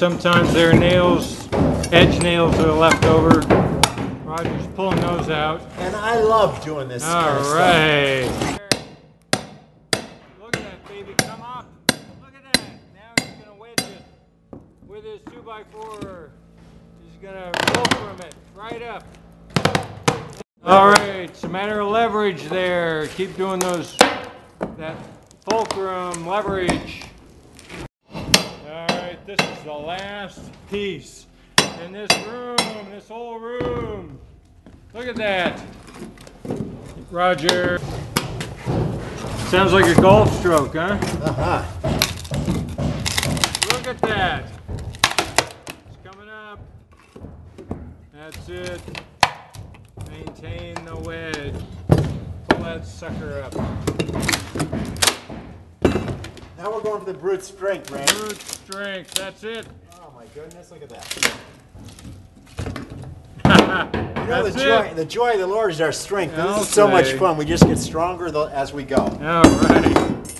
sometimes their nails, edge nails, are left over. Roger's pulling those out. And I love doing this kind of stuff. All right. Look at that baby come off. Look at that. Now he's going to wedge it with his 2x4. He's going to roll from it right up. All right. It's a matter of leverage there. Keep doing those, that fulcrum leverage. All right. This is the last piece. In this room, this whole room. Look at that. Roger. Sounds like a golf stroke, huh? Look at that. It's coming up. That's it. Maintain the wedge. Pull that sucker up. Now we're going for the brute strength, right? Brute strength, that's it. Oh my goodness, look at that. You know, the joy of the Lord is our strength. This is so much fun. We just get stronger as we go. All right.